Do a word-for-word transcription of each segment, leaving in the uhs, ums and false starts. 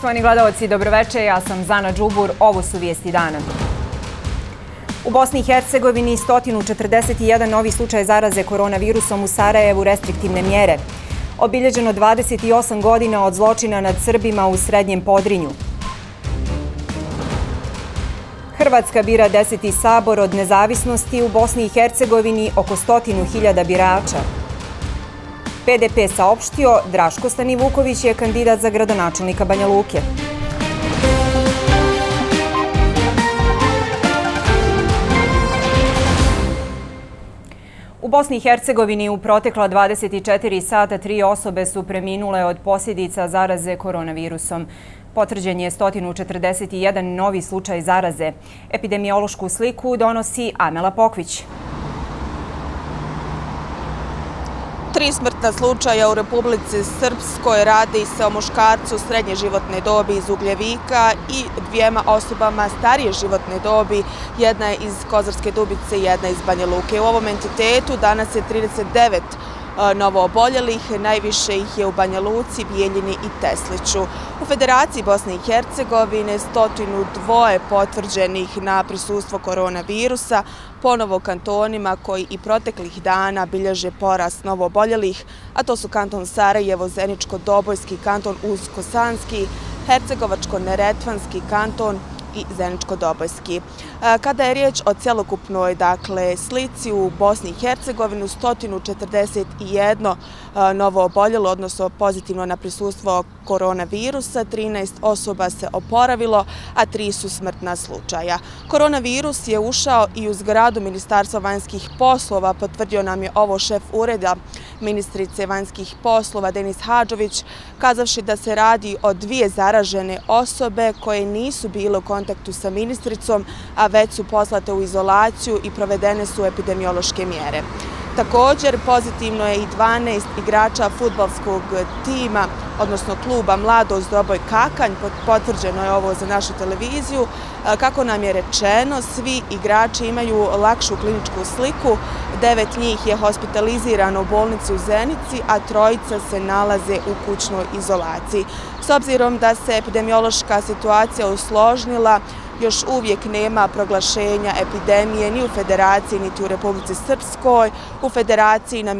Poštovani gledalci, dobroveče, ja sam Žana Đubur, ovo su vijesti dana. U Bosni i Hercegovini sto četrdeset jedan novi slučaj zaraze koronavirusom, u Sarajevu restriktivne mjere. Obilježeno dvadeset osam godina od zločina nad Srbima u Srednjem Podrinju. Hrvatska bira deseti sabor od nezavisnosti, u Bosni i Hercegovini oko stotinu hiljada birača. P D P saopštio, Draško Stanivuković je kandidat za gradonačelnika Banja Luke. U Bosni i Hercegovini u protekla dvadeset četiri sata tri osobe su preminule od posljedica zaraze koronavirusom. Potvrđen je sto četrdeset jedan novi slučaj zaraze. Epidemiološku sliku donosi Amela Pokvić. Tri smrtna slučaja u Republici Srpskoj, radi se o muškarcu srednje životne dobi iz Ugljevika i dvijema osobama starije životne dobi, jedna je iz Kozarske Dubice i jedna iz Banja Luke. U ovom entitetu danas je trideset devet novo oboljelih, najviše ih je u Banja Luci, Bijeljini i Tesliću. U Federaciji Bosne i Hercegovine sto dva potvrđenih na prisustvo koronavirusa, ponovo kantonima koji i proteklih dana bilježe porast novo oboljelih, a to su kanton Sarajevo, Zeničko-Dobojski kanton, Uskosanski, Hercegovačko-Neretvanski kanton i Zeničko-Dobojski. Kada je riječ o cjelokupnoj dakle, slici u Bosni i Hercegovini, sto četrdeset jedan novo oboljelo, odnosno pozitivno na prisustvo koronavirusa, trinaest osoba se oporavilo, a tri su smrtna slučaja. Koronavirus je ušao i u zgradu Ministarstva vanjskih poslova, potvrdio nam je ovo šef ureda ministrice vanjskih poslova Denis Hadžović, kazavši da se radi o dvije zaražene osobe koje nisu bile u kontaktu sa ministricom, a već su poslate u izolaciju i provedene su epidemiološke mjere. Također, pozitivno je i dvanaest igrača fudbalskog tima, odnosno kluba Mladost Doboj Kakanj, potvrđeno je ovo za našu televiziju. Kako nam je rečeno, svi igrači imaju lakšu kliničku sliku, devet njih je hospitalizirano u bolnici u Zenici, a trojica se nalaze u kućnoj izolaciji. S obzirom da se epidemiološka situacija usložnila, još uvijek nema proglašenja epidemije ni u Federaciji, niti u Republici Srpskoj. U Federaciji, na,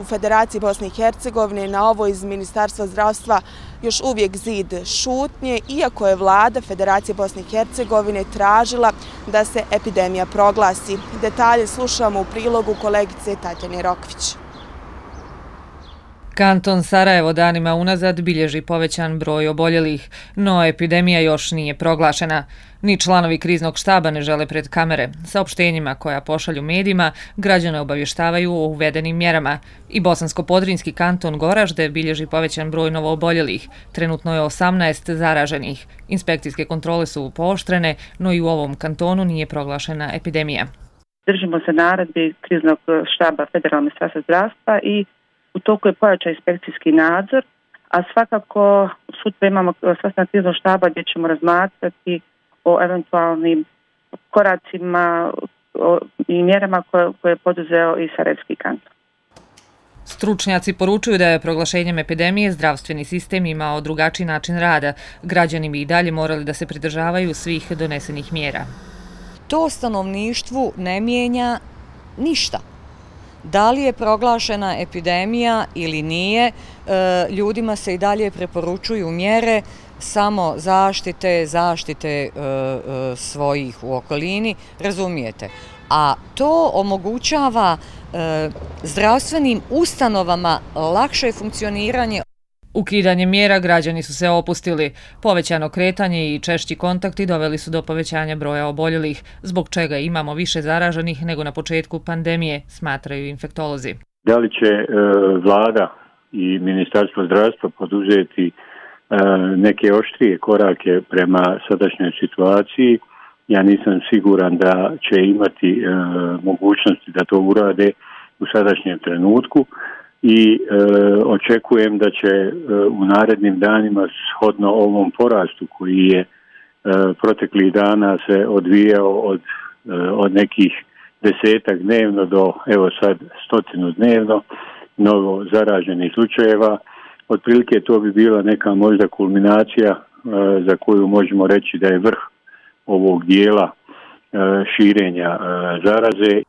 u Federaciji Bosne i Hercegovine na ovo iz Ministarstva zdravstva još uvijek zid šutnje, iako je vlada Federacije Bosne i Hercegovine tražila da se epidemija proglasi. Detalje slušamo u prilogu kolegice Tatjane Rokvić. Kanton Sarajevo danima unazad bilježi povećan broj oboljelih, no epidemija još nije proglašena. Ni članovi kriznog štaba ne žele pred kamere. Saopštenjima koja pošalju medijima građane obavještavaju o uvedenim mjerama. I bosansko-podrinski kanton Goražde bilježi povećan broj novooboljelih. Trenutno je osamnaest zaraženih. Inspekcijske kontrole su pooštrene, no i u ovom kantonu nije proglašena epidemija. Držimo se naredbi kriznog štaba Federalne ministarstva zdravstva i u toku je pojačan inspekcijski nadzor, a svakako sutra imamo sastanak kriznog štaba gdje ćemo razmatrati o eventualnim koracima i mjerama koje je poduzeo i sarajevski kanton. Stručnjaci poručuju da je proglašenjem epidemije zdravstveni sistem imao drugačiji način rada. Građani bi i dalje morali da se pridržavaju svih donesenih mjera. To stanovništvu ne mijenja ništa. Da li je proglašena epidemija ili nije, ljudima se i dalje preporučuju mjere samo zaštite, zaštite svojih u okolini, razumijete. A to omogućava zdravstvenim ustanovama lakše funkcioniranje. Ukidanje mjera građani su se opustili. Povećano kretanje i češći kontakti doveli su do povećanja broja oboljelih, zbog čega imamo više zaraženih nego na početku pandemije, smatraju infektolozi. Da li će e, vlada i Ministarstvo zdravstva poduzeti e, neke oštrije korake prema sadašnjoj situaciji? Ja nisam siguran da će imati e, mogućnosti da to urade u sadašnjem trenutku. I e, očekujem da će e, u narednim danima, shodno ovom porastu koji je e, proteklih dana se odvijao od, e, od nekih desetak dnevno do evo sad stotinu dnevno novo zaraženih slučajeva, Otprilike to bi bila neka možda kulminacija za koju možemo reći da je vrh ovog dijela širenja zaraze.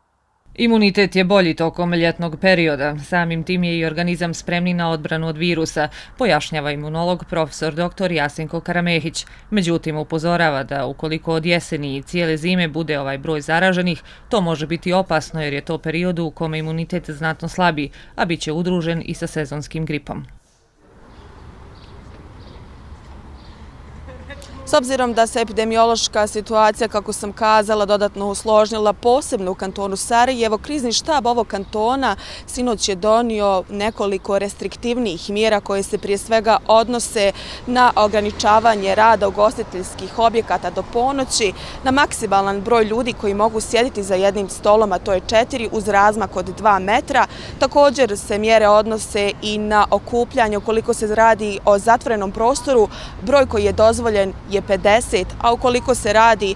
Imunitet je bolji tokom ljetnog perioda, samim tim je i organizam spremni na odbranu od virusa, pojašnjava imunolog profesor dr. Jasenko Karamehić. Međutim, upozorava da ukoliko od jeseni i cijele zime bude ovaj broj zaraženih, to može biti opasno jer je to period u kome imunitet znatno slabiji, a bit će udružen i sa sezonskim gripom. S obzirom da se epidemiološka situacija, kako sam kazala, dodatno usložnila, posebno u kantonu Sarajevo, krizni štab ovog kantona sinoć je donio nekoliko restriktivnijih mjera koje se prije svega odnose na ograničavanje rada ugostiteljskih objekata do ponoći, na maksimalan broj ljudi koji mogu sjediti za jednim stolom, a to je četiri, uz razmak od dva metra. Također se mjere odnose i na okupljanje, ukoliko se radi o zatvorenom prostoru, broj koji je dozvoljen je pedeset, a ukoliko se radi e,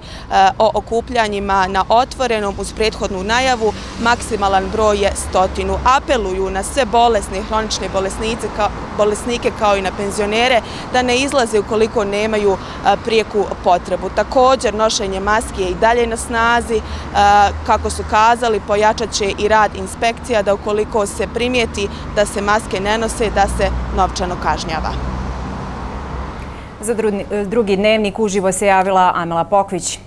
o okupljanjima na otvorenom uz prethodnu najavu, maksimalan broj je stotinu. Apeluju na sve bolesne i hronične ka, bolesnike kao i na penzionere da ne izlaze ukoliko nemaju a, prijeku potrebu. Također, nošenje maske je i dalje na snazi. A, kako su kazali, pojačat će i rad inspekcija da ukoliko se primijeti da se maske ne nose, da se novčano kažnjava. Za drugi dnevnik uživo se javila Amela Pokvić.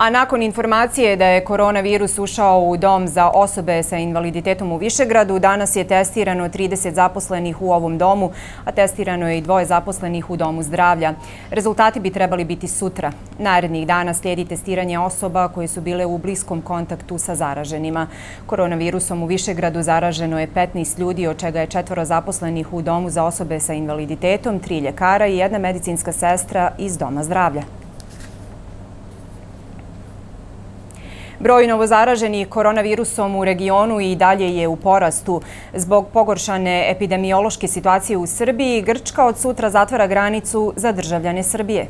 A nakon informacije da je koronavirus ušao u dom za osobe sa invaliditetom u Višegradu, danas je testirano trideset zaposlenih u ovom domu, a testirano je i dvoje zaposlenih u Domu zdravlja. Rezultati bi trebali biti sutra. Narednih dana slijedi testiranje osoba koje su bile u bliskom kontaktu sa zaraženima. Koronavirusom u Višegradu zaraženo je petnaest ljudi, od čega je četvoro zaposlenih u Domu za osobe sa invaliditetom, tri ljekara i jedna medicinska sestra iz Doma zdravlja. Broj novozaraženih koronavirusom u regionu i dalje je u porastu. Zbog pogoršane epidemiološke situacije u Srbiji, Grčka od sutra zatvara granicu za državljane Srbije.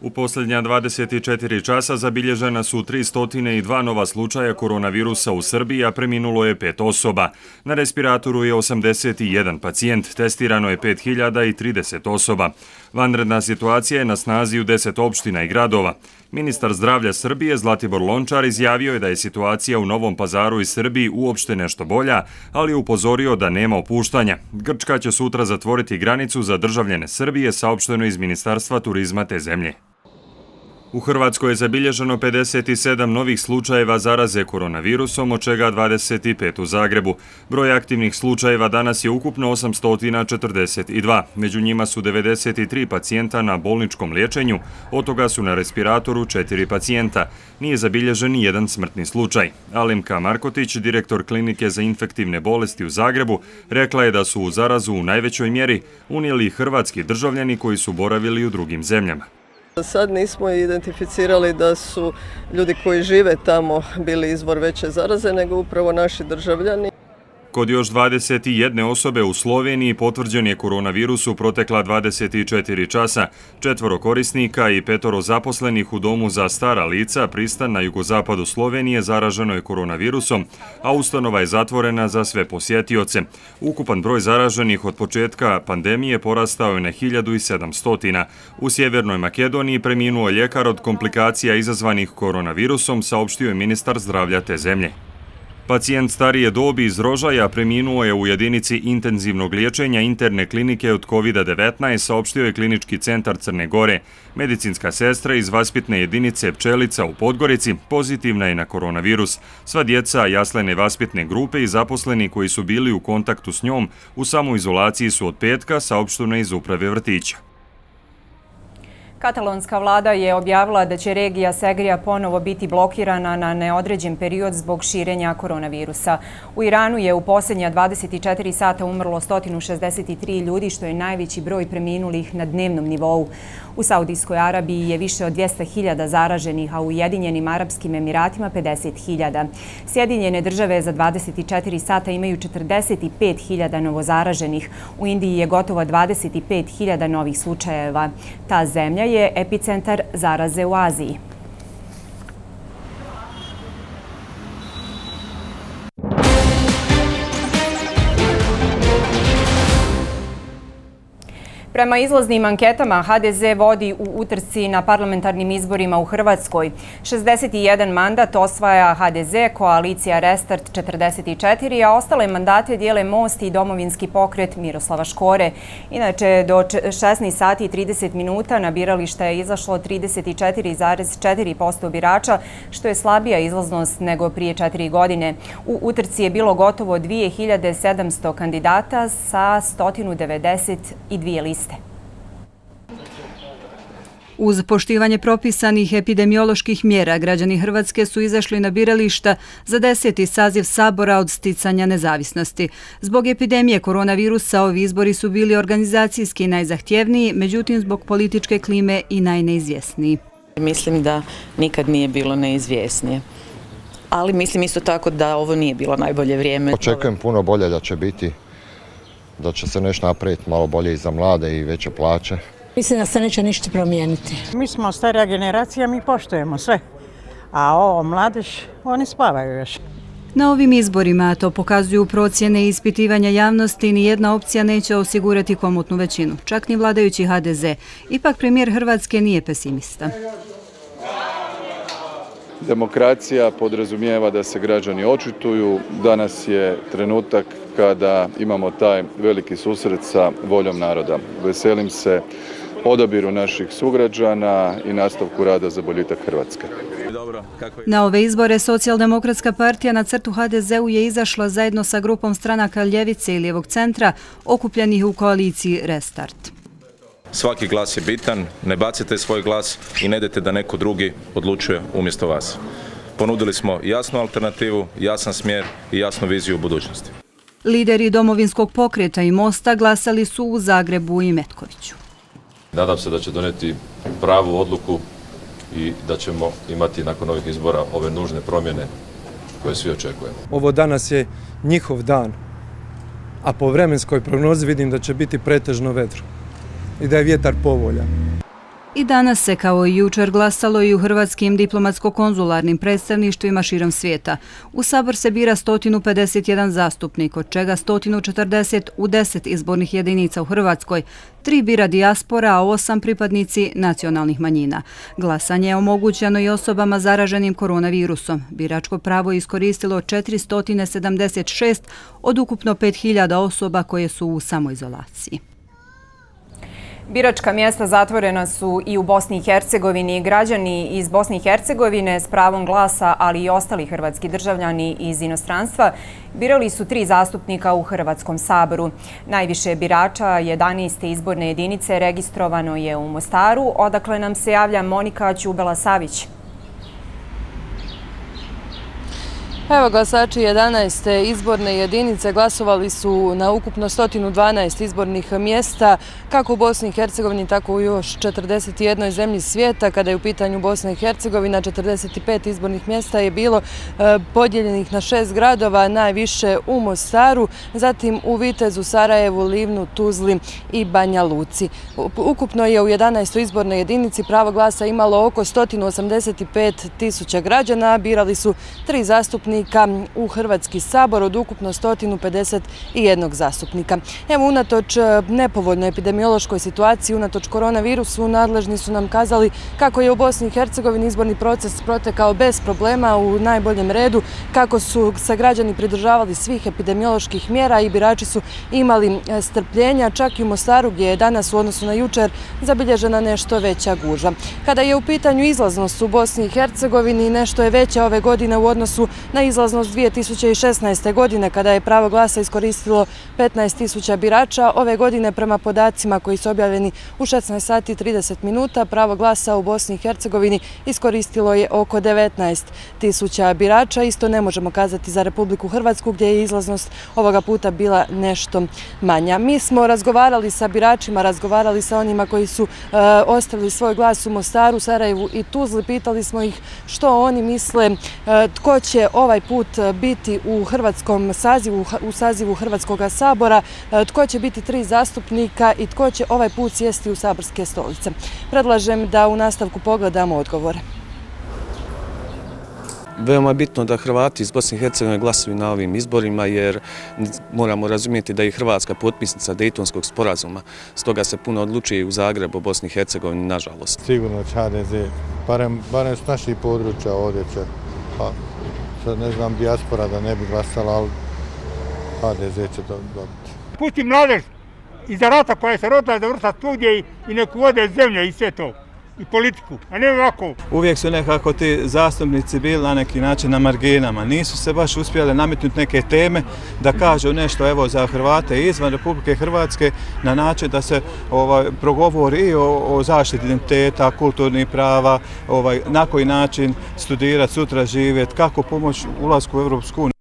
U posljednja dvadeset četiri časa zabilježena su tri stotine dva nova slučaja koronavirusa u Srbiji, a preminulo je pet osoba. Na respiratoru je osamdeset jedan pacijent, testirano je pet hiljada trideset osoba. Vanredna situacija je na snazi u deset opština i gradova. Ministar zdravlja Srbije Zlatibor Lončar izjavio je da je situacija u Novom Pazaru i Srbiji uopšte nešto bolja, ali je upozorio da nema opuštanja. Grčka će sutra zatvoriti granicu za državljane Srbije, saopšteno iz Ministarstva turizma te zemlje. U Hrvatskoj je zabilježeno pedeset sedam novih slučajeva zaraze koronavirusom, od čega dvadeset pet u Zagrebu. Broj aktivnih slučajeva danas je ukupno osamsto četrdeset dva. Među njima su devedeset tri pacijenta na bolničkom liječenju, od toga su na respiratoru četiri pacijenta. Nije zabilježen ni jedan smrtni slučaj. Alemka Markotić, direktor Klinike za infektivne bolesti u Zagrebu, rekla je da su u zarazu u najvećoj mjeri unijeli hrvatski državljani koji su boravili u drugim zemljama. Sad nismo identificirali da su ljudi koji žive tamo bili izvor veće zaraze, nego upravo naši državljani. Kod još dvadeset jedne osobe u Sloveniji potvrđen je koronavirus u protekla dvadeset četiri časa. Četvoro korisnika i petoro zaposlenih u Domu za stara lica Pristan na jugozapadu Slovenije zaraženo je koronavirusom, a ustanova je zatvorena za sve posjetioce. Ukupan broj zaraženih od početka pandemije porastao je na hiljadu sedamsto. U Sjevernoj Makedoniji preminuo je ljekar od komplikacija izazvanih koronavirusom, saopštio je ministar zdravlja te zemlje. Pacijent starije dobi iz Rožaja preminuo je u jedinici intenzivnog liječenja interne klinike od kovid devetnaest, saopštio je Klinički centar Crne Gore. Medicinska sestra iz vaspitne jedinice Pčelica u Podgorici pozitivna je na koronavirus. Sva djeca jaslene vaspitne grupe i zaposleni koji su bili u kontaktu s njom u samoizolaciji su od petka, saopšteno iz uprave vrtića. Katalonska vlada je objavila da će regija Segrija ponovo biti blokirana na neodređen period zbog širenja koronavirusa. U Iranu je u posljednja dvadeset četiri sata umrlo sto šezdeset tri ljudi, što je najveći broj preminulih na dnevnom nivou. U Saudijskoj Arabiji je više od dvjesto hiljada zaraženih, a u Ujedinjenim Arapskim Emiratima pedeset hiljada. Sjedinjene države za dvadeset četiri sata imaju četrdeset pet hiljada novozaraženih. U Indiji je gotovo dvadeset pet hiljada novih slučajeva. Ta zemlja je epicentar zaraze u Aziji. Prema izlaznim anketama, ha de ze vodi u utrci na parlamentarnim izborima u Hrvatskoj. šezdeset jedan mandat osvaja ha de ze, koalicija Restart četrdeset četiri, a ostale mandate dijele Most i Domovinski pokret Miroslava Škore. Inače, do šesnaest sati i trideset minuta na birališta je izašlo trideset četiri zarez četiri posto birača, što je slabija izlaznost nego prije četiri godine. U utrci je bilo gotovo dvije hiljade sedamsto kandidata sa sto devedeset dvije liste. Uz poštivanje propisanih epidemioloških mjera, građani Hrvatske su izašli na birališta za deseti saziv Sabora od sticanja nezavisnosti. Zbog epidemije koronavirusa ovi izbori su bili organizacijski najzahtjevniji, međutim zbog političke klime i najneizvjesniji. Mislim da nikad nije bilo neizvjesnije, ali mislim isto tako da ovo nije bilo najbolje vrijeme. Očekujem puno bolje da će biti, da će se nešto napraviti malo bolje i za mlade i veće plaće. Mislim da se neće ništa promijeniti. Mi smo starija generacija, mi poštujemo sve, a ovo mladež, oni spavaju još. Na ovim izborima, to pokazuju procjene i ispitivanja javnosti, nijedna opcija neće osigurati komotnu većinu, čak ni vladajući ha de ze. Ipak premijer Hrvatske nije pesimista. Demokracija podrazumijeva da se građani očituju. Danas je trenutak kada imamo taj veliki susret sa voljom naroda. Veselim se odabiru naših sugrađana i nastavku rada za boljitak Hrvatske. Na ove izbore Socijaldemokratska partija na crtu ha de zeu je izašla zajedno sa grupom stranaka Ljevice i Lijevog centra, okupljenih u koaliciji Restart. Svaki glas je bitan, ne bacite svoj glas i ne dajte da neko drugi odlučuje umjesto vas. Ponudili smo jasnu alternativu, jasan smjer i jasnu viziju u budućnosti. Lideri Domovinskog pokreta i Mosta glasali su u Zagrebu i Metkoviću. Nadam se da će doneti pravu odluku i da ćemo imati nakon ovih izbora ove nužne promjene koje svi očekujemo. Ovo danas je njihov dan, a po vremenskoj prognozi vidim da će biti pretežno vedro i da je vjetar povoljan. I danas se kao i jučer glasalo i u hrvatskim diplomatsko-konzularnim predstavništvima širom svijeta. U Sabor se bira sto pedeset jedan zastupnik, od čega sto četrdeset u deset izbornih jedinica u Hrvatskoj, tri bira dijaspora, a osam pripadnici nacionalnih manjina. Glasanje je omogućeno i osobama zaraženim koronavirusom. Biračko pravo je iskoristilo četiristo sedamdeset šest od ukupno pet hiljada osoba koje su u samoizolaciji. Biračka mjesta zatvorena su i u Bosni i Hercegovini. Građani iz Bosne i Hercegovine s pravom glasa, ali i ostali hrvatski državljani iz inostranstva, birali su tri zastupnika u Hrvatskom saboru. Najviše birača jedanaeste izborne jedinice registrovano je u Mostaru, odakle nam se javlja Monika Ćubela-Savić. Evo, glasači jedanaeste izborne jedinice glasovali su na ukupno sto dvanaest izbornih mjesta, kako u Bosni i Hercegovini, tako u još četrdeset jednoj zemlji svijeta. Kada je u pitanju Bosna i Hercegovina, četrdeset pet izbornih mjesta je bilo podijeljenih na šest gradova, najviše u Mostaru, zatim u Vitezu, Sarajevu, Livnu, Tuzli i Banja Luci. Ukupno je u jedanaestoj izbornoj jedinici pravo glasa imalo oko sto osamdeset pet tisuća građana, birali su tri zastupnika u Hrvatski sabor od ukupno sto pedeset jedan zastupnika. Evo, unatoč nepovoljnoj epidemiološkoj situaciji, unatoč koronavirusu, nadležni su nam kazali kako je u Bosni i Hercegovini izborni proces protekao bez problema, u najboljem redu, kako su se građani pridržavali svih epidemioloških mjera i birači su imali strpljenja, čak i u Mostaru, gdje je danas u odnosu na jučer zabilježena nešto veća gužva. Kada je u pitanju izlaznost u Bosni i Hercegovini, nešto je veća ove godine u odnosu na izlaznost dvije tisuće šesnaeste. godine, kada je pravo glasa iskoristilo petnaest tisuća birača. Ove godine, prema podacima koji su objavljeni u šesnaest sati i trideset minuta, pravo glasa u Bosni i Hercegovini iskoristilo je oko devetnaest tisuća birača. Isto ne možemo kazati za Republiku Hrvatsku, gdje je izlaznost ovoga puta bila nešto manja. Mi smo razgovarali sa biračima, razgovarali sa onima koji su e, ostavili svoj glas u Mostaru, Sarajevu i Tuzli. Pitali smo ih što oni misle, e, tko će ovaj put biti u Hrvatskom sazivu, u sazivu Hrvatskog sabora, tko će biti tri zastupnika i tko će ovaj put sjesti u saborske stolice. Predlažem da u nastavku pogledamo odgovore. Veoma je bitno da Hrvati iz Bosne i Hercegovine glasuju na ovim izborima jer moramo razumjeti da je Hrvatska potpisnica Dejtonskog sporazuma. Stoga se puno odlučuje u Zagrebu o Bosni i Hercegovini, nažalost. Sigurno će Ha De Ze, barem s naših područja ovdje će. Pa sad ne znam dijaspora da ne bi glasala, ali Ha De Ze će to dobiti. Pusti mladež iza rata koja se rodila da vrsta studije i neku vode zemlje i sve to. I politiku, a ne ovako. Uvijek su nekako ti zastupnici bili na neki način na marginama. Nisu se baš uspjeli nametnuti neke teme da kažu nešto evo za Hrvate izvan Republike Hrvatske na način da se ovaj, progovori i o, o zaštiti identiteta, kulturnih prava, ovaj, na koji način studirati, sutra živjeti, kako pomoći ulasku u Evropsku uniju.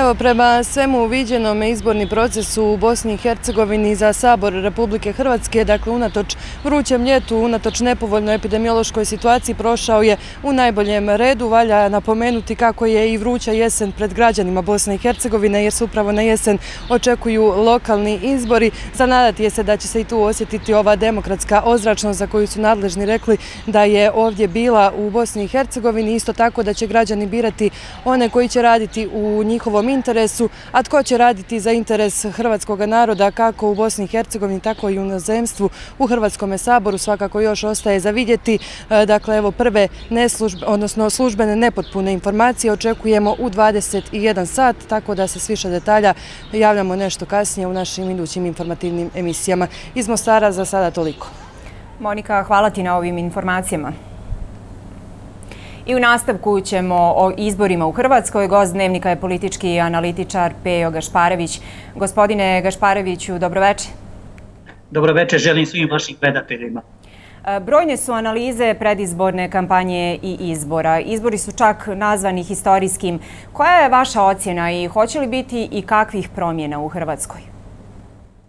Evo, prema svemu uviđenom izborni proces u Bosni i Hercegovini za Sabor Republike Hrvatske, dakle, unatoč vrućem ljetu, unatoč nepovoljnoj epidemiološkoj situaciji, prošao je u najboljem redu. Valja napomenuti kako je i vruća jesen pred građanima Bosne i Hercegovine, jer se upravo na jesen očekuju lokalni izbori. Zanadati je se da će se i tu osjetiti ova demokratska ozračnost za koju su nadležni rekli da je ovdje bila u Bosni i Hercegovini. Isto tako da će građani birati one koji će raditi u njihovom interesu, a tko će raditi za interes hrvatskog naroda kako u Bosni i Hercegovini, tako i u inozemstvu u Hrvatskome saboru, svakako još ostaje za vidjeti. Dakle, evo prve neslužbe, odnosno službene nepotpune informacije očekujemo u dvadeset jedan sat, tako da se s više detalja javljamo nešto kasnije u našim idućim informativnim emisijama. Iz Mostara za sada toliko. Monika, hvala ti na ovim informacijama. I u nastavku ćemo o izborima u Hrvatskoj. Gost Dnevnika je politički analitičar Pejo Gašparević. Gospodine Gašpareviću, dobroveče. Dobroveče, želim svim vašim gledateljima. Brojne su analize predizborne kampanje i izbora. Izbori su čak nazvani historijskim. Koja je vaša ocjena i hoće li biti i kakvih promjena u Hrvatskoj?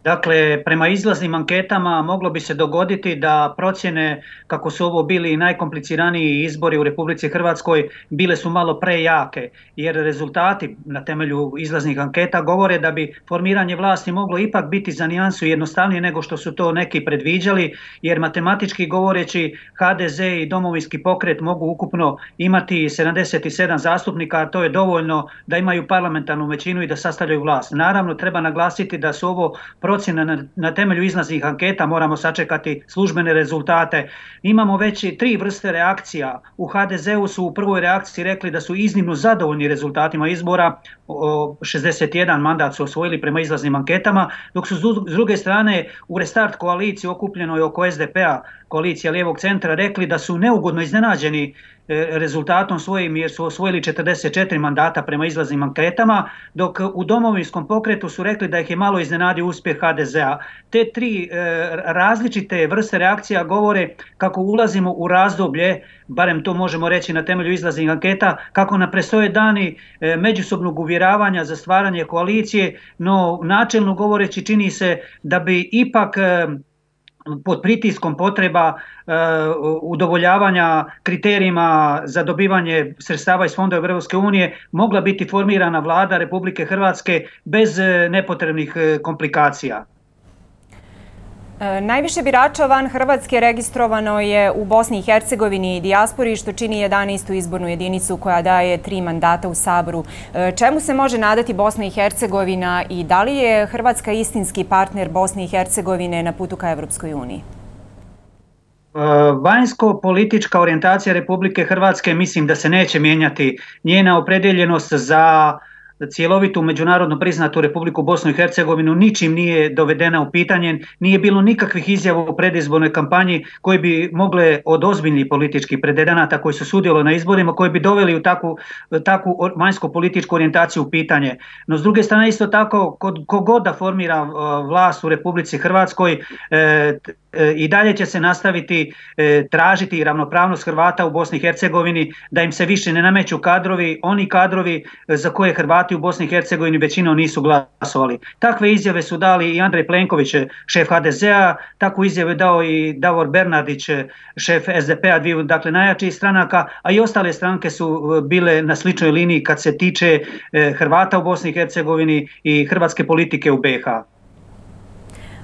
Dakle, prema izlaznim anketama moglo bi se dogoditi da procjene kako su ovo bili najkompliciraniji izbori u Republici Hrvatskoj bile su malo prejake, jer rezultati na temelju izlaznih anketa govore da bi formiranje vlasti moglo ipak biti za nijansu jednostavnije nego što su to neki predviđali, jer matematički govoreći Ha De Ze i Domovinski pokret mogu ukupno imati sedamdeset sedam zastupnika, a to je dovoljno da imaju parlamentarnu većinu i da sastavljaju vlast. Naravno, treba naglasiti da su ovo procjene na temelju izlaznih anketa, moramo sačekati službene rezultate. Imamo već tri vrste reakcija. U Ha De Zeu su u prvoj reakciji rekli da su iznimno zadovoljni rezultatima izbora, šezdeset jedan mandat su osvojili prema izlaznim anketama, dok su s druge strane u Restart koaliciji okupljenoj oko Es De Pe-a, koalicija lijevog centra, rekli da su neugodno iznenađeni rezultatom svojim jer su osvojili četrdeset četiri mandata prema izlaznim anketama, dok u Domovinskom pokretu su rekli da ih je malo iznenadio uspjeh Ha De Zea. Te tri različite vrste reakcija govore kako ulazimo u razdoblje, barem to možemo reći na temelju izlaznih anketa, kako nam predstoje dani međusobnog uvjeravanja za stvaranje koalicije, no načelno govoreći čini se da bi ipak pod pritiskom potreba e, udovoljavanja kriterijima za dobivanje sredstava iz fondova Europske unije mogla biti formirana vlada Republike Hrvatske bez e, nepotrebnih e, komplikacija. E, najviše birača van Hrvatske registrovano je u Bosni i Hercegovini i dijaspori, što čini jedanaestu izbornu jedinicu koja daje tri mandata u Saboru. E, čemu se može nadati Bosna i Hercegovina i da li je Hrvatska istinski partner Bosne i Hercegovine na putu ka Evropskoj uniji? Vanjsko-politička orijentacija Republike Hrvatske mislim da se neće mijenjati. Njena opredjeljenost za cjelovitu međunarodno priznatu Republiku Bosnu i Hercegovinu ničim nije dovedena u pitanje, nije bilo nikakvih izjava u predizbornoj kampanji koji bi mogle od ozbiljnih političkih pretendenata koji su sudjelovali na izborima, koji bi doveli u takvu, takvu vanjsko-političku orijentaciju u pitanje. No s druge strane isto tako, kogod da formira vlast u Republici Hrvatskoj, e, i dalje će se nastaviti e, tražiti ravnopravnost Hrvata u Bosni i Hercegovini, da im se više ne nameću kadrovi, oni kadrovi za koje Hrvati u Bosni i Hercegovini većinom nisu glasovali. Takve izjave su dali i Andrej Plenković, šef Ha De Zea, takvu izjavu je dao i Davor Bernardić, šef Es De Pe-a, dviju, dakle najjačih stranaka, a i ostale stranke su bile na sličnoj liniji kad se tiče e, Hrvata u Bosni i Hercegovini i hrvatske politike u Be Ha.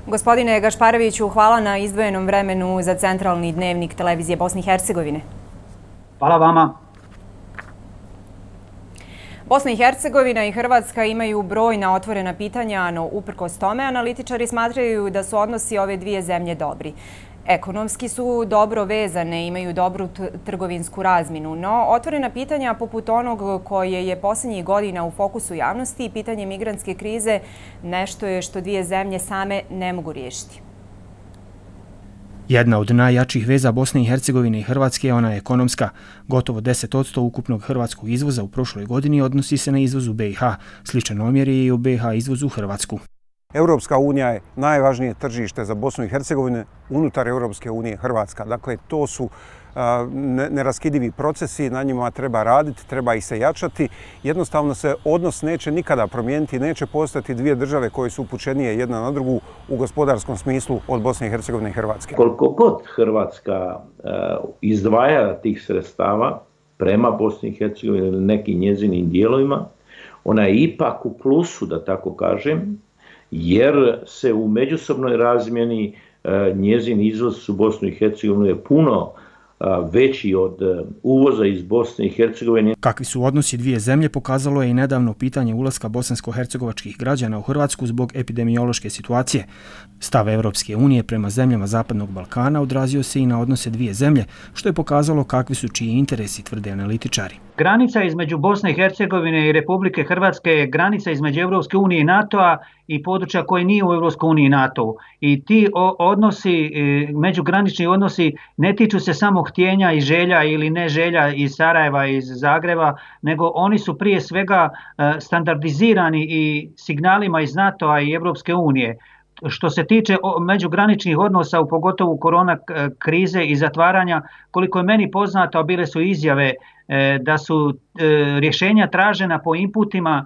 Gospodine Gašpareviću, hvala na izdvojenom vremenu za centralni dnevnik Televizije Bosne i Hercegovine. Hvala vama. Bosna i Hercegovina i Hrvatska imaju brojna otvorena pitanja, no uprkos tome analitičari smatraju da su odnosi ove dvije zemlje dobri. Ekonomski su dobro vezane, imaju dobru trgovinsku razminu, no otvorena pitanja poput onog koje je posljednjih godina u fokusu javnosti i pitanje migrantske krize nešto je što dvije zemlje same ne mogu riješiti. Jedna od najjačih veza Bosne i Hercegovine i Hrvatske je ona ekonomska. Gotovo deset posto ukupnog hrvatskog izvoza u prošloj godini odnosi se na izvoz u BiH. Sličan omjer je i u BiH izvoz u Hrvatsku. Europska unija je najvažnije tržište za Bosnu i Hercegovinu, unutar Europske unije Hrvatska. Dakle, to su neraskidivi procesi, na njima treba raditi, treba ih se jačati. Jednostavno se odnos neće nikada promijeniti, neće postati dvije države koje su upućenije jedna na drugu u gospodarskom smislu od Bosne i Hercegovine i Hrvatske. Koliko god Hrvatska izdvaja tih sredstava prema Bosni i Hercegovini ili nekim njezinim dijelovima, ona je ipak u plusu, da tako kažem, jer se u međusobnoj razmjeni njezin izvoz u Bosnu i Hercegovini je puno veći od uvoza iz Bosne i Hercegovine. Kakvi su odnosi dvije zemlje pokazalo je i nedavno pitanje ulaska bosansko-hercegovačkih građana u Hrvatsku zbog epidemiološke situacije. Stav Evropske unije prema zemljama Zapadnog Balkana odrazio se i na odnose dvije zemlje, što je pokazalo kakvi su čiji interesi, tvrde analitičari. Granica između Bosne i Hercegovine i Republike Hrvatske je granica između Evropske unije i NATO-a i područja koje nije u Evropskoj uniji i NATO-u. I ti odnosi, međugranični odnosi, ne tiču se samo htjenja i želja ili ne želja iz Sarajeva, iz Zagreba, nego oni su prije svega standardizirani i signalima iz NATO-a i Evropske unije. Što se tiče međugraničnih odnosa, u pogotovu korona krize i zatvaranja, koliko je meni poznato, bile su izjave da su rješenja tražena po inputima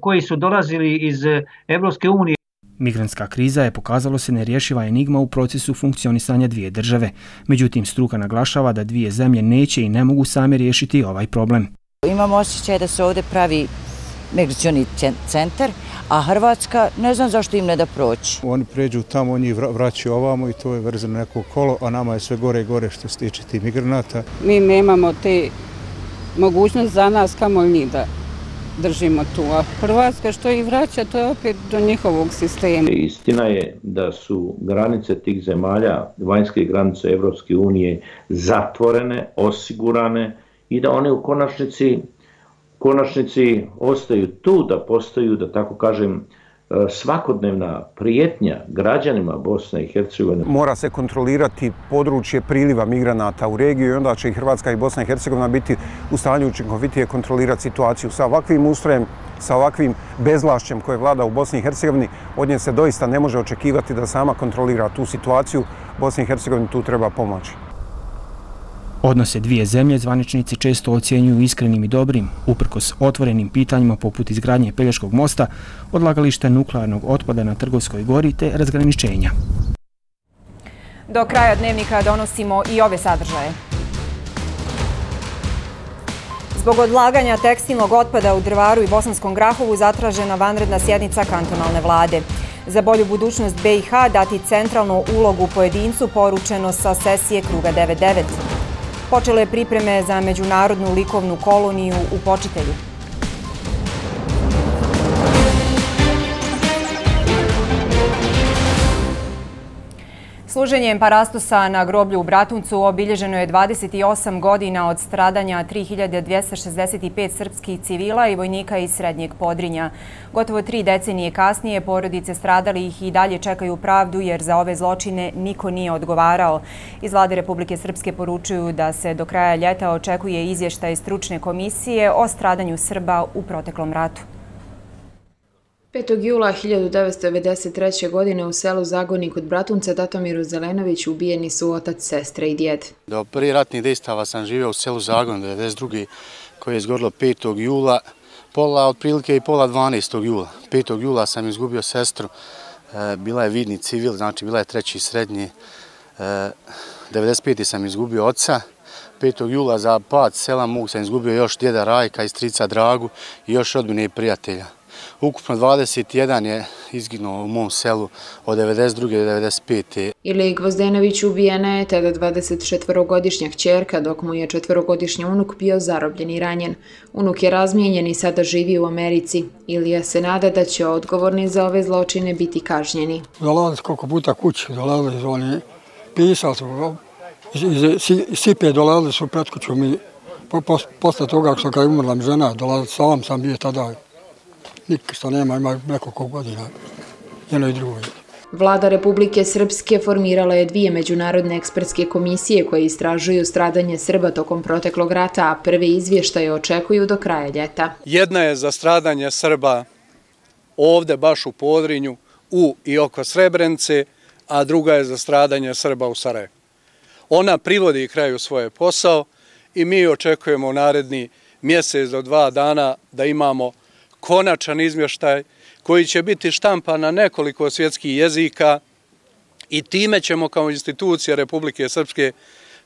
koji su dolazili iz Evropske unije. Migrantska kriza je pokazalo se nerješiva enigma u procesu funkcionisanja dvije države. Međutim, struka naglašava da dvije zemlje neće i ne mogu same riješiti ovaj problem. Imamo osjećaj da se ovdje pravi migracioni centar, a Hrvatska ne znam zašto im ne da proći. Oni pređu tamo, oni vraćaju ovamo i to je vrzano neko kolo, a nama je sve gore i gore što se tiče tih migranata. Mi nemamo te mogućnosti za nas, kamo li mi da držimo tu. A Hrvatska što ih vraća, to je opet do njihovog sistema. Istina je da su granice tih zemalja, vanjske granice Evropske unije, zatvorene, osigurane i da one u konačnici... konačnici ostaju tu da postaju, da tako kažem, svakodnevna prijetnja građanima Bosne i Hercegovine. Mora se kontrolirati područje priliva migranata u regiju i onda će i Hrvatska i Bosna i Hercegovina biti u stanju učinkovitije kontrolirati situaciju. Sa ovakvim ustrojem, sa ovakvim bezvlašćem koje vlada u Bosni i Hercegovini, od nje se doista ne može očekivati da sama kontrolira tu situaciju. Bosni i Hercegovini tu treba pomoći. Odnose dvije zemlje zvaničnici često ocjenjuju iskrenim i dobrim, uprkos otvorenim pitanjima poput izgradnje Pelješkog mosta, odlagališta nuklearnog otpada na Trgovskoj gori te razgraničenja. Do kraja dnevnika donosimo i ove sadržaje. Zbog odlaganja tekstilnog otpada u Drvaru i Bosanskom Grahovu zatražena vanredna sjednica kantonalne vlade. Za bolju budućnost BiH dati centralnu ulogu pojedincu poručeno sa sesije Kruga devedeset devet. Počele je pripreme za međunarodnu likovnu koloniju u Počitelju. Služenjem parastosa na groblju u Bratuncu obilježeno je dvadeset osam godina od stradanja tri hiljade dvjesto šezdeset pet srpskih civila i vojnika iz Srednjeg Podrinja. Gotovo tri decenije kasnije porodice stradalih i dalje čekaju pravdu jer za ove zločine niko nije odgovarao. Iz Vlade Republike Srpske poručuju da se do kraja ljeta očekuje izvještaj stručne komisije o stradanju Srba u proteklom ratu. petog jula hiljadu devetsto devedeset treće. godine u selu Zagornik kod Bratunca Datomiru Zelenoviću ubijeni su otac, sestra i djed. Do prvi ratnih dejstava sam živio u selu Zagornik devedeset druge. koje je izgorilo petog jula, pola otprilike i pola dvanaestog jula. petog jula sam izgubio sestru, bila je vidni civil, znači bila je treći srednji. devedeset pete. sam izgubio oca. petog jula za pad sela mog sam izgubio još djeda Rajka i strica Dragu i još rodbine i prijatelja. Ukupno dvadeset jedan je izginuo u mom selu od devedeset druge do devedeset pete Ili Gvozdenović ubijena je tada dvadeset četvorogodišnja kćerka, dok mu je četvorogodišnji unuk bio zarobljen i ranjen. Unuk je razmijenjen i sada živi u Americi. Ilija se nada da će odgovorni za ove zločine biti kažnjeni. Dolaze koliko puta kući, dolaze oni, pisali su, sipe dolaze su pred kućom i posle toga što je umrla mi žena, dolaze, sam sam bio tada. Nikak što nema, ima nekoliko godina, jedno i drugo. Vlada Republike Srpske formirala je dvije međunarodne ekspertske komisije koje istražuju stradanje Srba tokom proteklog rata, a prve izvještaje očekuju do kraja ljeta. Jedna je za stradanje Srba ovde, baš u Podrinju, u i oko Srebrenice, a druga je za stradanje Srba u Sarajevu. Ona privodi kraju svoje posao i mi očekujemo u naredni mjesec do dva dana da imamo konačan izvještaj koji će biti štampan na nekoliko svjetskih jezika i time ćemo kao institucija Republike Srpske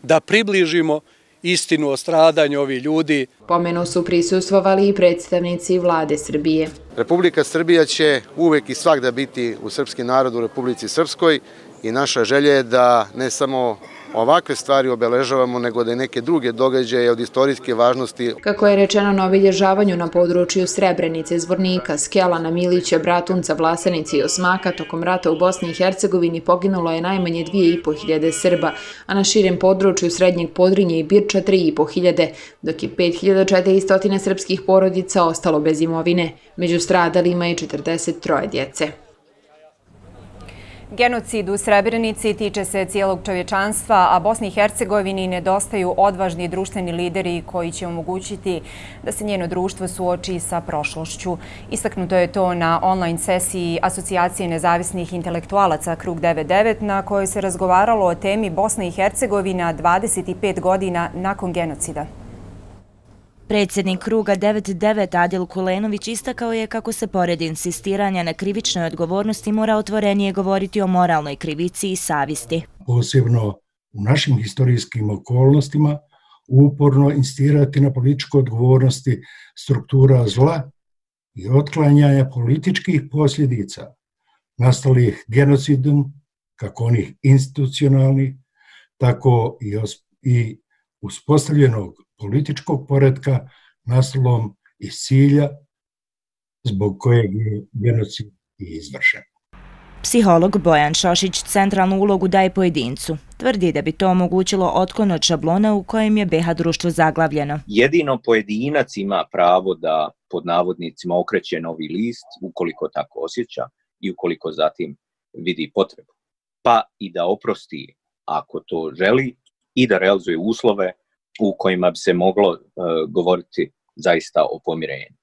da približimo istinu o stradanju ovih ljudi. Pomenu su prisustvovali i predstavnici vlade Srbije. Republika Srbija će uvek i svakda biti u srpski narod u Republici Srpskoj i naša želja je da ne samo ovakve stvari obeležavamo, nego da i neke druge događaje od istorijske važnosti. Kako je rečeno na obilježavanju na području Srebrenice, Zvornika, Skelana, Milića, Bratunca, Vlasenice i Osmaka, tokom rata u Bosni i Hercegovini poginulo je najmanje dvije i po hiljade Srba, a na širem području Srednjeg Podrinja i Birča tri i po hiljade, dok je pet hiljada četiristo srpskih porodica ostalo bez imovine. Među stradalima je četrdeset troje djece. Genocid u Srebrenici tiče se cijelog čovječanstva, a Bosni i Hercegovini nedostaju odvažni društveni lideri koji će omogućiti da se njeno društvo suoči sa prošlošću. Istaknuto je to na online sesiji Asocijacije nezavisnih intelektualaca Krug devedeset devet, na kojoj se razgovaralo o temi Bosne i Hercegovina dvadeset pet godina nakon genocida. Predsjednik Kruga devedeset devet Adil Kulenović istakao je kako se pored insistiranja na krivičnoj odgovornosti mora otvorenije govoriti o moralnoj krivici i savjesti. Posebno u našim historijskim okolnostima uporno insistirati na političkoj odgovornosti struktura zla i otklanjanja političkih posljedica nastalih genocidom, kako onih institucionalnih, tako i uspostavljenog političkog poretka nastalom iz cilja zbog kojeg je genocid izvršen. Psiholog Bojan Šošić centralnu ulogu daje pojedincu. Tvrdi da bi to omogućilo otklon od šablona u kojem je B H društvo zaglavljeno. Jedino pojedinac ima pravo da pod navodnicima okreće novi list ukoliko tako osjeća i ukoliko zatim vidi potrebu. Pa i da oprosti ako to želi i da realizuje uslove u kojima bi se moglo uh, govoriti zaista o pomirenju.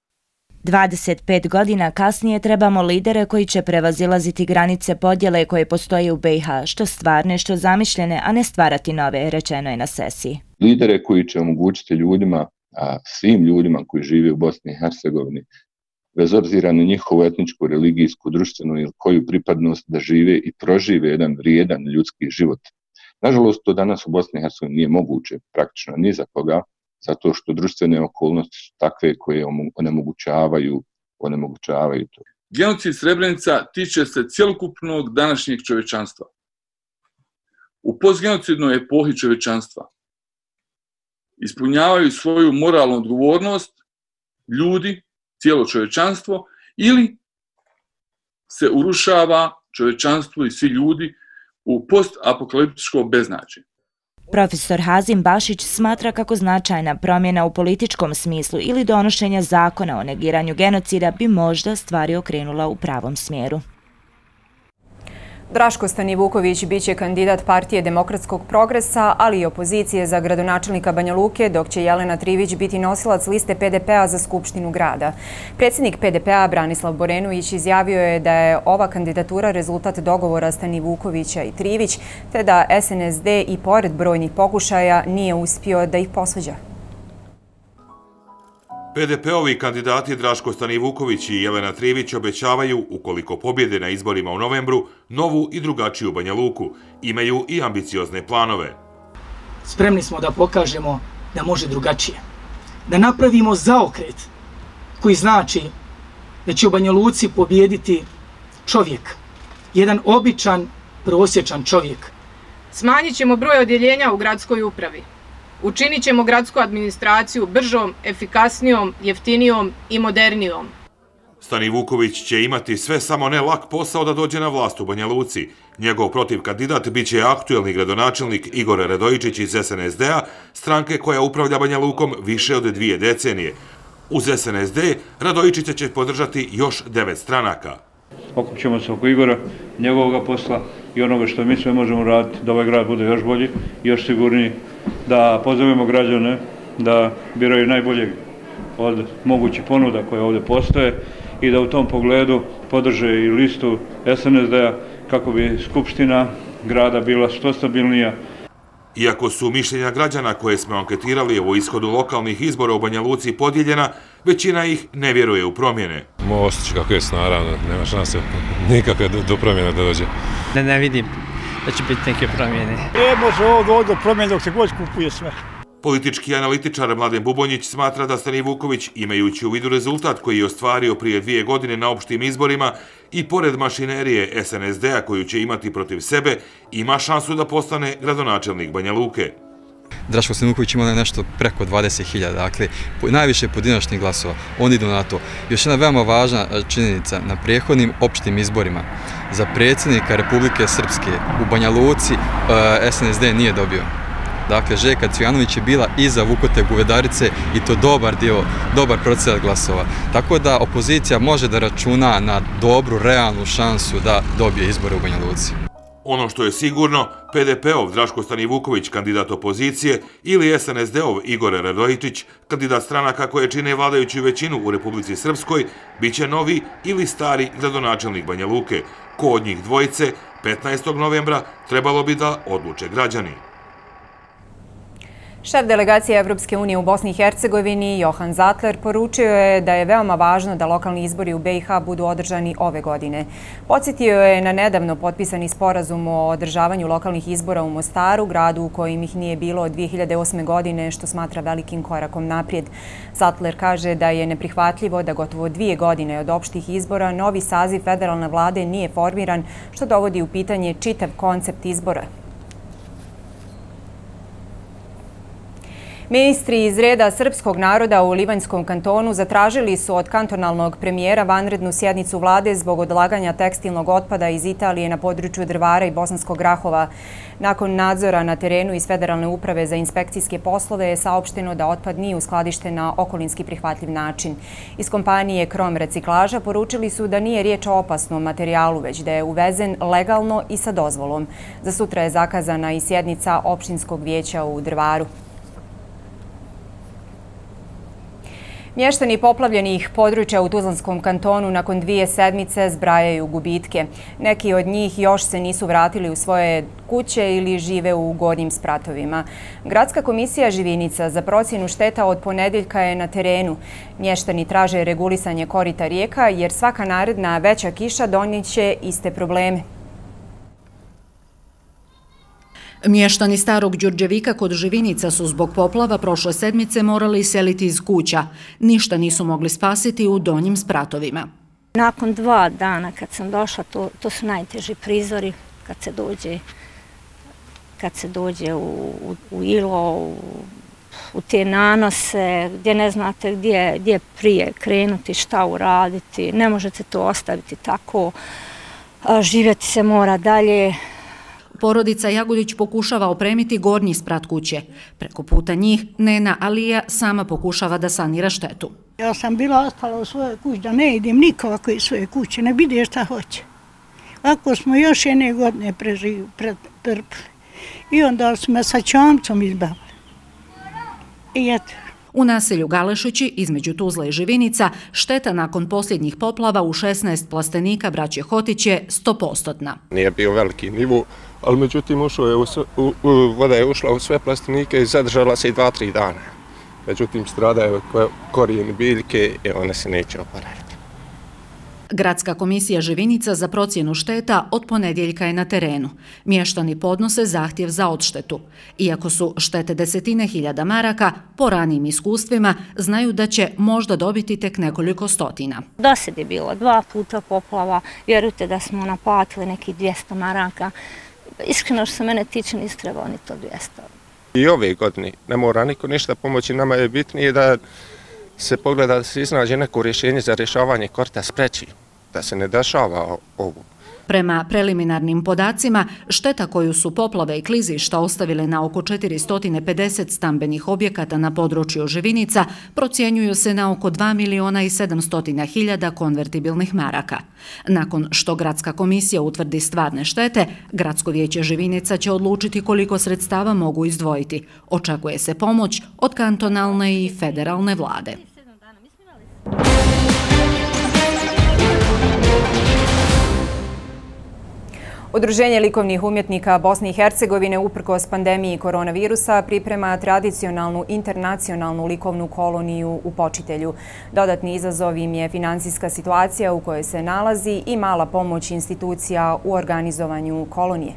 dvadeset pet godina kasnije trebamo lidere koji će prevazilaziti granice podjele koje postoje u B i H, što stvarne, što zamišljene, a ne stvarati nove, rečeno je na sesiji. Lidere koji će omogućiti ljudima, a svim ljudima koji žive u Bosni i Hercegovini, bez obzira na njihovu etničku, religijsku, društvenu ili koju pripadnost, da žive i prožive jedan vrijedan ljudski život. Nažalost, to danas u Bosni i Hercegovini nije moguće, praktično ni za koga, zato što društvene okolnosti su takve koje onemogućavaju, onemogućavaju to. Genocid Srebrenica tiče se cjelokupnog današnjeg čovječanstva. U postgenocidnoj epohi čovječanstva ispunjavaju svoju moralnu odgovornost ljudi, cijelo čovječanstvo, ili se urušava čovječanstvo i svi ljudi u postapokaliptičko beznađe. Profesor Hazim Bašić smatra kako značajna promjena u političkom smislu ili donošenja zakona o negiranju genocida bi možda stvari okrenula u pravom smjeru. Draško Stanivuković biće kandidat Partije demokratskog progresa, ali i opozicije za gradonačelnika Banja Luke, dok će Jelena Trivić biti nosilac liste P D P-a za Skupštinu grada. Predsjednik P D P-a Branislav Borenović izjavio je da je ova kandidatura rezultat dogovora Stanivukovića i Trivić, te da S N S D i pored brojnih pokušaja nije uspio da ih posvađa. P D P-ovi kandidati Draško Stanivuković i Jelena Trivić obećavaju, ukoliko pobjede na izborima u novembru, novu i drugačiju Banja Luku. Imaju i ambiciozne planove. Spremni smo da pokažemo da može drugačije. Da napravimo zaokret koji znači da će u Banja Luci pobjediti čovjek, jedan običan, prosječan čovjek. Smanjit ćemo broj odjeljenja u gradskoj upravi. Učinit ćemo gradsku administraciju bržom, efikasnijom, jeftinijom i modernijom. Stanivuković će imati sve samo ne lak posao da dođe na vlast u Banja Luci. Njegov protivkandidat biće aktuelni gradonačelnik Igor Radojičić iz S N S D-a, stranke koja upravlja Banja Lukom više od dvije decenije. Uz S N S D Radojičića će podržati još devet stranaka. Okupićemo se oko Igora, njegovog posla i onoga što mi sve možemo raditi da ovaj grad bude još bolji, još sigurniji, da pozovemo građane da biraju najboljeg od mogućih ponuda koje ovdje postoje i da u tom pogledu podrže i listu S N S D-a kako bi skupština grada bila što stabilnija. Iako su mišljenja građana koje smo anketirali o ishodu lokalnih izbora u Banja Luci podijeljena, većina ih ne vjeruje u promjene. Moje osjećaj kako je, naravno, nema šanse nikakve do promjena da dođe. Ne, ne vidim da će biti neke promjene. E, može ovo do promjene dok se god kupuje sve. Politički analitičar Mladen Bubonjić smatra da Stanivuković, imajući u vidu rezultat koji je ostvario prije dvije godine na opštim izborima i pored mašinerije S N S D-a koju će imati protiv sebe, ima šansu da postane gradonačelnik Banja Luke. Draško Stanivuković ima nešto preko dvadeset hiljada, dakle, najviše pojedinačnih glasova, oni idu na to. Još jedna veoma važna činjenica, na prethodnim opštim izborima za predsjednika Republike Srpske u Banja Luci S N S D nije dobio. Dakle, Željka Cvijanović je bila iza Vukote Govedarice i to dobar dio, dobar procenat glasova. Tako da opozicija može da računa na dobru, realnu šansu da dobije izbore u Banja Luci. Ono što je sigurno, P D P-ov Draško Stanivuković, kandidat opozicije, ili S N S D-ov Igor Radojičić, kandidat stranaka koje čine vladajuću većinu u Republici Srpskoj, bit će novi ili stari gradonačelnik Banja Luke. Ko od njih dvojice, petnaestog novembra, trebalo bi da odluče građani. Šef delegacije Evropske unije u Bosni i Hercegovini, Johan Zatler, poručio je da je veoma važno da lokalni izbori u B i H budu održani ove godine. Podsjetio je na nedavno potpisani sporazum o održavanju lokalnih izbora u Mostaru, gradu u kojim ih nije bilo od dvije hiljade osme. godine, što smatra velikim korakom naprijed. Zatler kaže da je neprihvatljivo da gotovo dvije godine od opštih izbora novi saziv federalne vlade nije formiran, što dovodi u pitanje čitav koncept izbora. Ministri iz reda srpskog naroda u Livanjskom kantonu zatražili su od kantonalnog premijera vanrednu sjednicu vlade zbog odlaganja tekstilnog otpada iz Italije na području Drvara i Bosanskog Grahova. Nakon nadzora na terenu iz Federalne uprave za inspekcijske poslove je saopšteno da otpad nije uskladišten na okolinski prihvatljiv način. Iz kompanije Krom reciklaža poručili su da nije riječ o opasnom materijalu, već da je uvezen legalno i sa dozvolom. Za sutra je zakazana i sjednica opštinskog vijeća u Drvaru. Mještani poplavljenih područja u Tuzlanskom kantonu nakon dvije sedmice zbrajaju gubitke. Neki od njih još se nisu vratili u svoje kuće ili žive u gornjim spratovima. Gradska komisija Živinica za procjenu šteta od ponedeljka je na terenu. Mještani traže regulisanje korita rijeka jer svaka naredna veća kiša donijeće iste probleme. Mještani starog Đurđevika kod Živinica su zbog poplava prošle sedmice morali iseliti iz kuća. Ništa nisu mogli spasiti u donjim spratovima. Nakon dva dana kad sam došla, to, to su najteži prizori kad se dođe, kad se dođe u, u, u ilo, u, u te nanose, gdje ne znate gdje, gdje prije krenuti, šta uraditi. Ne možete to ostaviti tako, živjeti se mora dalje. Porodica Jagodić pokušava opremiti gornji sprat kuće. Preko puta njih Nena Alija sama pokušava da sanira štetu. Ja sam bila ostala u svojoj kući, da ne idem nikako iz svoje kuće, ne vidim šta hoće. Ako smo još jedne godine preživili, pretrpili, i onda smo sa čamcom izbavili. I eto. U naselju Galešići, između Tuzla i Živinica, šteta nakon posljednjih poplava u šesnaest plastenika braće Hotić je sto posto. Nije bio veliki nivu, ali međutim voda je ušla u sve plastenike i zadržala se i dva, tri dana. Međutim, stradaju korijen biljke i one se neće oporaviti. Gradska komisija Živinica za procjenu šteta od ponedjeljka je na terenu. Mještani podnose zahtjev za odštetu. Iako su štete desetine hiljada maraka, po ranijim iskustvima znaju da će možda dobiti tek nekoliko stotina. Do sad je bilo dva puta poplava, vjerujte da smo naplatili nekih dvjesto maraka. Iskreno što se mene tiče nisi trebao ni to dvjesto. I ove godine ne mora niko ništa pomoći, nama je bitnije da se pogleda da se iznađe neko rješenje za rješavanje korita spreči, da se ne dešava ovo. Prema preliminarnim podacima, šteta koju su poplave i klizišta ostavile na oko četiristo pedeset stambenih objekata na području Živinica procjenjuju se na oko dva miliona i sedamsto hiljada konvertibilnih maraka. Nakon što Gradska komisija utvrdi stvarne štete, Gradsko vijeće Živinica će odlučiti koliko sredstava mogu izdvojiti. Očekuje se pomoć od kantonalne i federalne vlade. Udruženje likovnih umjetnika Bosne i Hercegovine uprkos pandemiji koronavirusa priprema tradicionalnu internacionalnu likovnu koloniju u Počitelju. Dodatni izazov im je financijska situacija u kojoj se nalazi i mala pomoć institucija u organizovanju kolonije.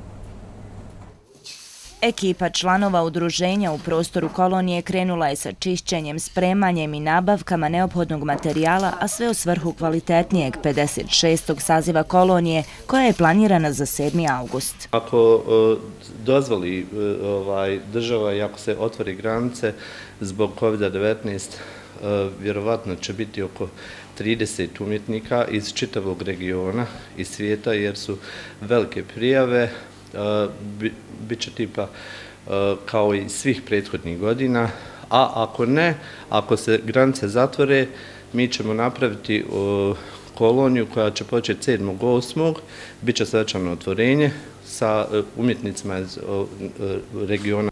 Ekipa članova udruženja u prostoru kolonije krenula je sa čišćenjem, spremanjem i nabavkama neophodnog materijala, a sve u svrhu kvalitetnijeg pedeset šestog saziva kolonije koja je planirana za sedmi avgust. Ako dozvoli ovaj, država i ako se otvori granice zbog kovida devetnaest, vjerovatno će biti oko trideset umjetnika iz čitavog regiona i svijeta jer su velike prijave. Bit će tipa kao i svih prethodnih godina, a ako ne, ako se granice zatvore, mi ćemo napraviti koloniju koja će početi sedmog osmog Bit će svečano otvorenje sa umjetnicima iz regiona.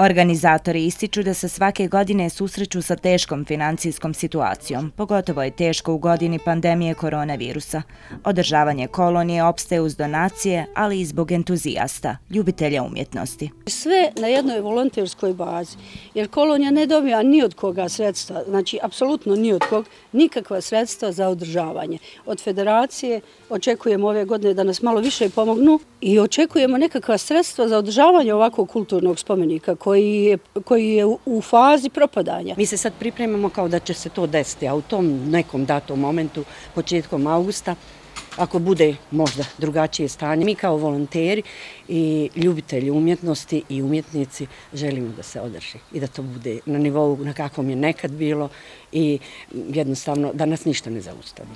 Organizatori ističu da se svake godine susreću sa teškom financijskom situacijom, pogotovo je teško u godini pandemije koronavirusa. Održavanje kolonije opstaje uz donacije, ali i zbog entuzijasta, ljubitelja umjetnosti. Sve na jednoj volonterskoj bazi, jer kolonija ne dobija ni od koga sredstva, znači apsolutno ni od koga, nikakva sredstva za održavanje. Od federacije očekujemo ove godine da nas malo više pomognu i očekujemo nekakva sredstva za održavanje ovakvog kulturnog spomenika Koji je, koji je u fazi propadanja. Mi se sad pripremamo kao da će se to desiti, a u tom nekom datom momentu, početkom augusta, ako bude možda drugačije stanje, mi kao volonteri i ljubitelji umjetnosti i umjetnici želimo da se održi i da to bude na nivou na kakvom je nekad bilo i jednostavno da nas ništa ne zaustavi.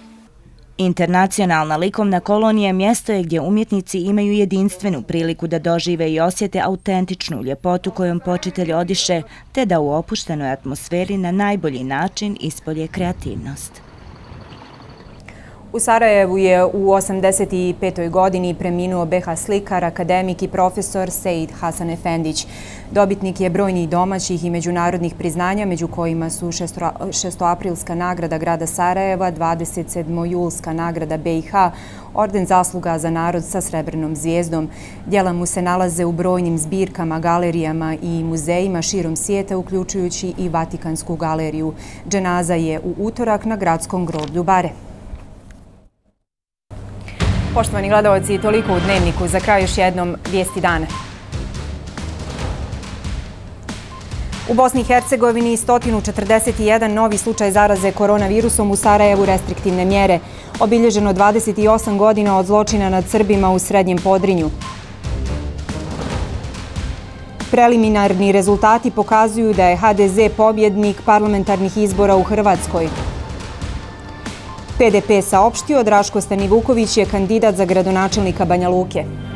Internacionalna likovna kolonija mjesto je gdje umjetnici imaju jedinstvenu priliku da dožive i osjete autentičnu ljepotu kojom Počitelj odiše, te da u opuštenoj atmosferi na najbolji način ispolje kreativnost. U Sarajevu je u osamdeset petoj godini preminuo be ha slikar, akademik i profesor Sead Hasanefendić. Dobitnik je brojnih domaćih i međunarodnih priznanja, među kojima su šestoaprilska nagrada grada Sarajeva, dvadeset sedmojulska nagrada be i ha, Orden zasluga za narod sa srebrnom zvijezdom. Djela mu se nalaze u brojnim zbirkama, galerijama i muzejima širom svijeta, uključujući i Vatikansku galeriju. Dženaza je u utorak na gradskom groblju Bare. Poštovani gledalci, toliko u Dnevniku. Za kraj još jednom vijesti dana. U Bosni i Hercegovini sto četrdeset jedan novi slučaj zaraze koronavirusom, u Sarajevu restriktivne mjere. Obilježeno dvadeset osam godina od zločina nad Srbima u Srednjem Podrinju. Preliminarni rezultati pokazuju da je ha de ze pobjednik parlamentarnih izbora u Hrvatskoj. pe de pe saopštio, Draško Stanivuković je kandidat za gradonačelnika Banja Luke.